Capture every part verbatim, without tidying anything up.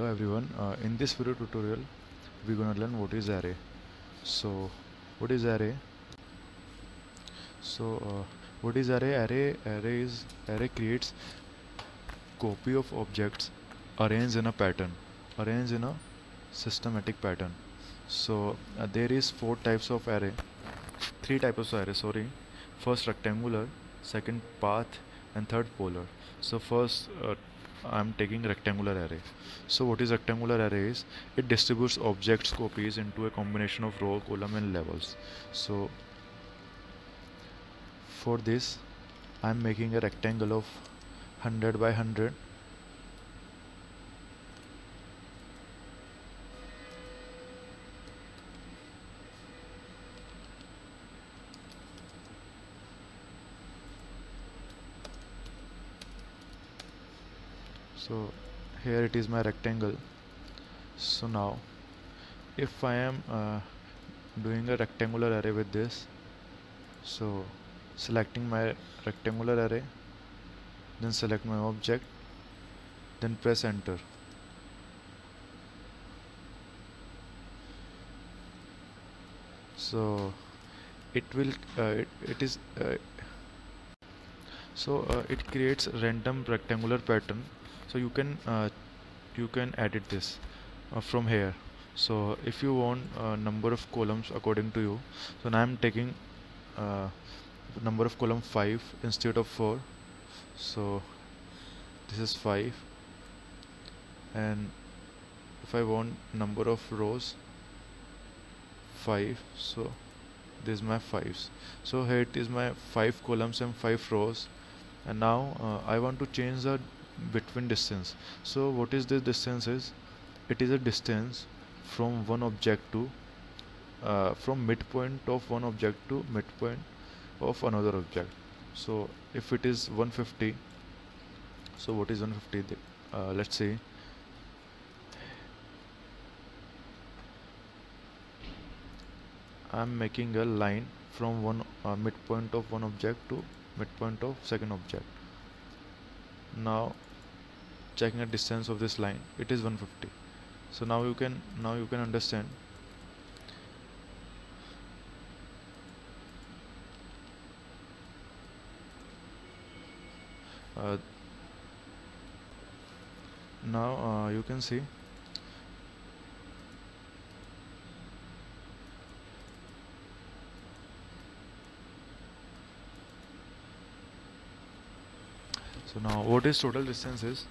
Hello everyone, uh, in this video tutorial we're gonna learn what is array. So what is array? So uh, what is array? Array array is array creates copy of objects arranged in a pattern, arranged in a systematic pattern. So uh, there is four types of array, three types of array, sorry. First rectangular, second path, and third polar. So first uh, I'm taking rectangular array. So what is rectangular array is? It distributes objects copies into a combination of row, column, and levels. So for this I'm making a rectangle of one hundred by one hundred, so here it is my rectangle. So now if I am uh, doing a rectangular array with this, so selecting my rectangular array, then select my object, then press enter. So it will uh, it, it is uh, so uh, it creates random rectangular pattern. So you can uh, you can edit this uh, from here. So if you want uh, number of columns according to you, so now I'm taking uh, number of column five instead of four. So this is five, and if I want number of rows five, so this is my fives. So here it is my five columns and five rows, and now uh, I want to change the between distance. So what is this distance is? It is a distance from one object to uh, from midpoint of one object to midpoint of another object. So if it is one hundred fifty, so what is one hundred fifty? Uh, let's see, I'm making a line from one uh, midpoint of one object to midpoint of second object. Now checking the distance of this line, it is one hundred fifty. So now you can now you can understand. Uh, now uh, you can see So now what is total distance is?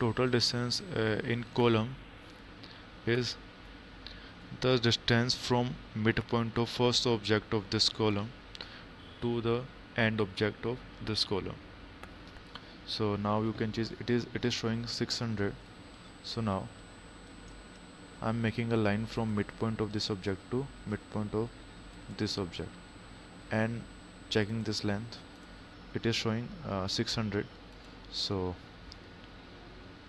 Total distance uh, in column is the distance from midpoint of first object of this column to the end object of this column. So now you can change it is it is showing six hundred. So now I'm making a line from midpoint of this object to midpoint of this object, and checking this length, it is showing uh, six hundred. So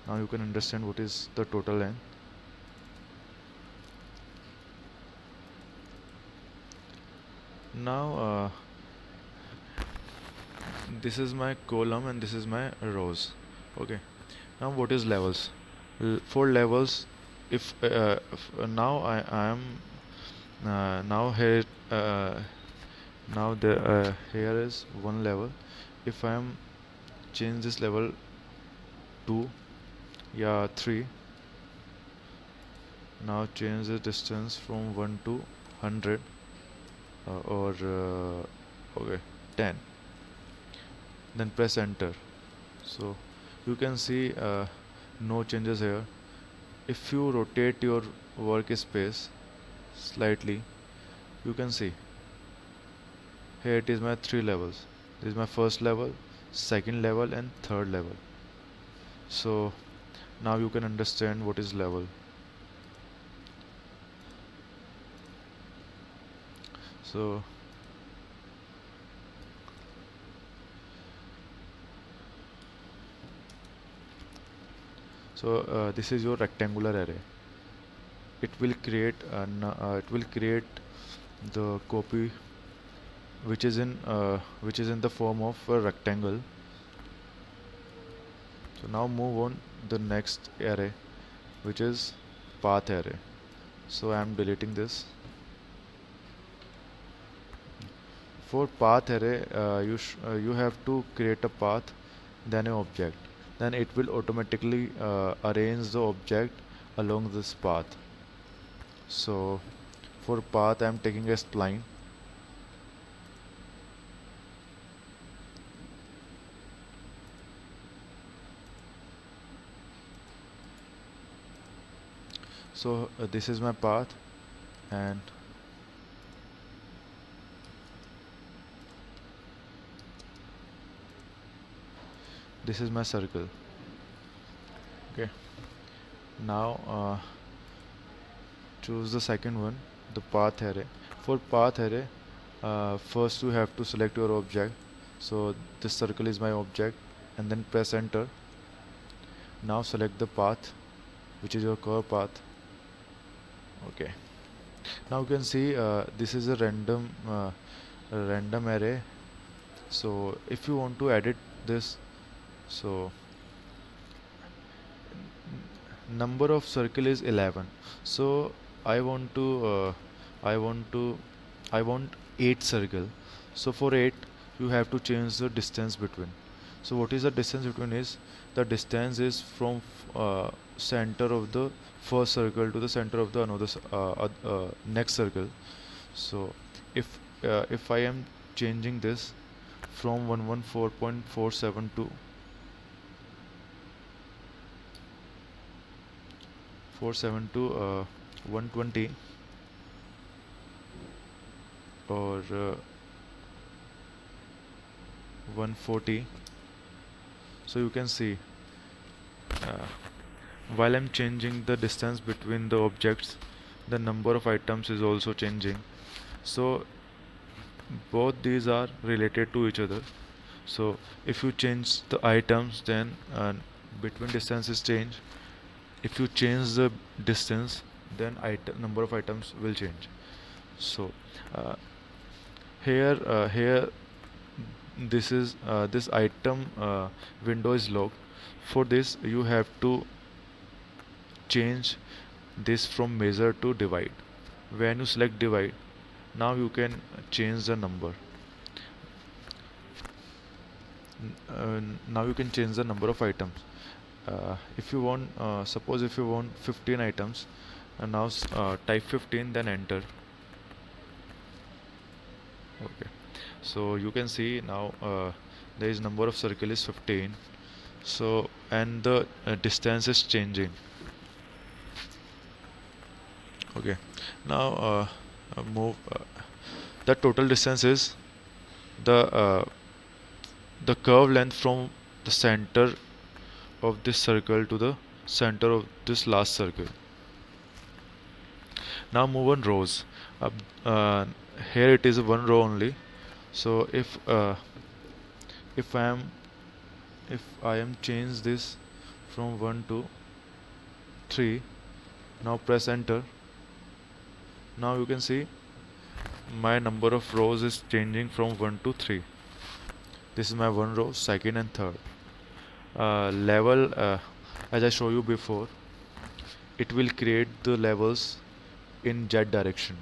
now you can understand what is the total length. Now uh, this is my column and this is my rows. Okay, now what is levels? L for levels, if, uh, if uh, now I, I am uh, now here uh, now the uh, here is one level. If I am change this level to yeah three, now change the distance from one to one hundred uh, or uh, okay ten, then press enter. So you can see uh, no changes here. If you rotate your workspace slightly, you can see here it is my three levels. This is my first level, second level, and third level. So now you can understand what is level. So so uh, this is your rectangular array. It will create an, uh, it will create the copy which is in uh, which is in the form of a rectangle. So now move on the next array, which is path array. So I am deleting this. For path array, uh, you sh uh, you have to create a path, then an object. Then it will automatically uh, arrange the object along this path. So for path, I am taking a spline. So uh, this is my path, and this is my circle. Okay. Now uh, choose the second one, the path array. For path array, uh, first you have to select your object. So this circle is my object, and then press enter. Now select the path, which is your curve path. Okay, now you can see uh, this is a random uh, random array. So if you want to edit this, so number of circle is eleven. So I want to uh, I want to I want eight circle. So for eight you have to change the distance between. So what is the distance between is the distance is from uh, center of the first circle to the center of the another uh, uh, next circle. So if uh, if I am changing this from one hundred fourteen point four seven two four seventy-two uh, one twenty or uh, one forty, so you can see uh, while I'm changing the distance between the objects, the number of items is also changing. So both these are related to each other. So if you change the items, then uh, between distances change. If you change the distance, then item number of items will change. So uh, here uh, here this is uh, this item uh, window is locked. For this you have to change this from measure to divide. When you select divide, now you can change the number uh, now you can change the number of items. Uh, if you want, uh, suppose if you want fifteen items, and now uh, type fifteen, then enter. Okay, so you can see now uh, there is number of circle is fifteen. So and the uh, distance is changing. Okay, now uh, uh, move uh, the total distance is the uh, the curve length from the center of this circle to the center of this last circle. Now move on rows. Uh, uh, here it is one row only. So if uh, if I am if I am change this from one to three, now press enter. Now you can see my number of rows is changing from one to three. This is my one row, second and third. Uh, level, uh, as I show you before, it will create the levels in Z direction.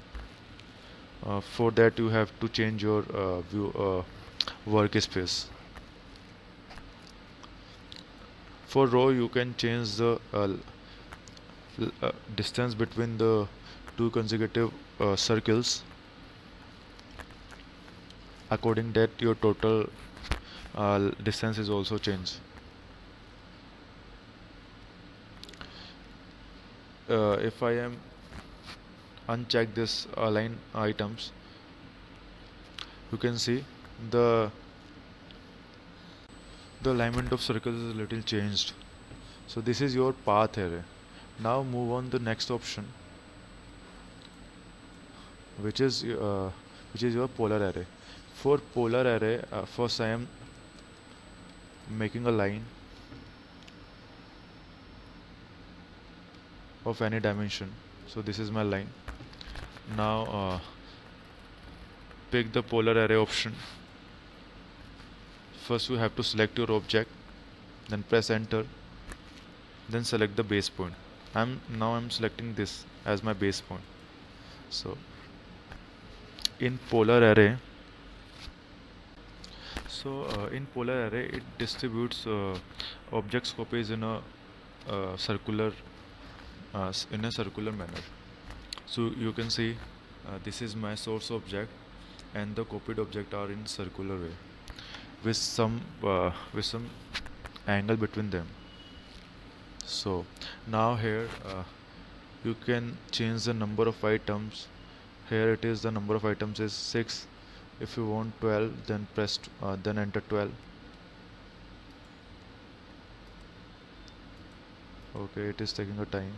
Uh, for that you have to change your uh, view uh, workspace. For row you can change the uh, uh, distance between the two consecutive uh, circles. According that your total uh, distance is also changed. Uh, if I am uncheck this align items, you can see the the alignment of circles is a little changed. So this is your path array. Now move on the next option, which is uh, which is your polar array. For polar array, uh, first I am making a line of any dimension. So this is my line. Now uh, pick the polar array option. First you have to select your object, then press enter, then select the base point. I'm now I'm selecting this as my base point. So in polar array, so uh, in polar array it distributes uh, object copies in a uh, circular uh, in a circular manner. So you can see uh, this is my source object, and the copied object are in circular way with some uh, with some angle between them. So now here uh, you can change the number of items. Here it is, the number of items is six. If you want twelve, then press uh, then enter twelve. Okay, it is taking a time.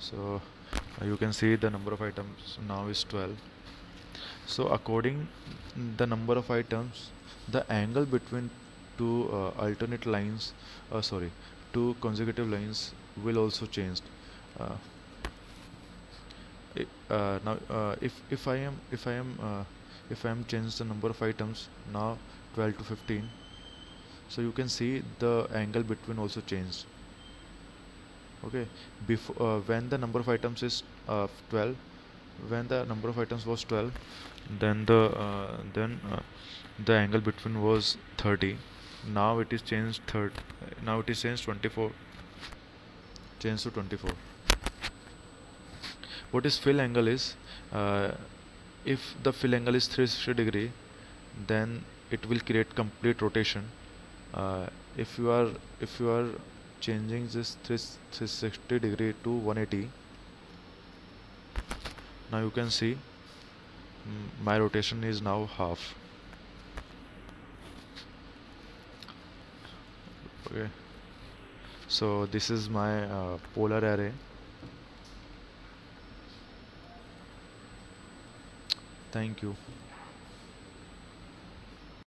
So uh, you can see the number of items now is twelve. So according the number of items, the angle between two uh, alternate lines, uh, sorry, two consecutive lines will also change. Uh, uh, now, uh, if if I am if I am uh, if I am changed the number of items now twelve to fifteen, so you can see the angle between also changed. Okay, before uh, when the number of items is uh, twelve, when the number of items was twelve, then the uh, then uh, the angle between was thirty. Now it is changed third. Now it is changed twenty-four. Change to twenty-four. What is fill angle is? Uh, if the fill angle is three hundred sixty degree, then it will create complete rotation. Uh, if you are if you are changing this three sixty degree to one eighty. Now you can see my rotation is now half. Okay, so this is my uh, polar array. Thank you.